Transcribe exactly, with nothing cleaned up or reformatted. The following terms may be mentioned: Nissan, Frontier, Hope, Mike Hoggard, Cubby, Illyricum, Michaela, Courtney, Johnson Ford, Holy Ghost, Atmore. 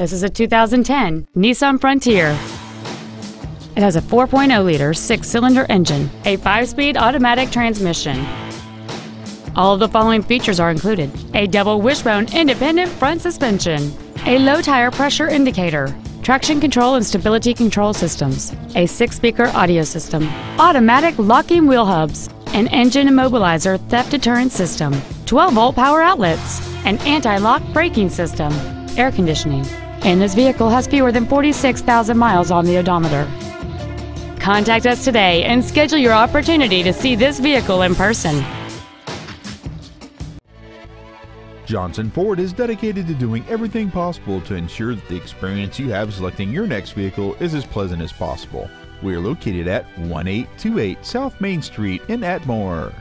This is a two thousand ten Nissan Frontier. It has a four point oh liter six-cylinder engine, a five-speed automatic transmission. All of the following features are included: a double wishbone independent front suspension, a low tire pressure indicator, traction control and stability control systems, a six-speaker audio system, automatic locking wheel hubs, an engine immobilizer theft deterrent system, twelve volt power outlets, an anti-lock braking system, air conditioning, and this vehicle has fewer than forty-six thousand miles on the odometer. Contact us today and schedule your opportunity to see this vehicle in person. Johnson Ford is dedicated to doing everything possible to ensure that the experience you have selecting your next vehicle is as pleasant as possible. We are located at one eight two eight South Main Street in Atmore.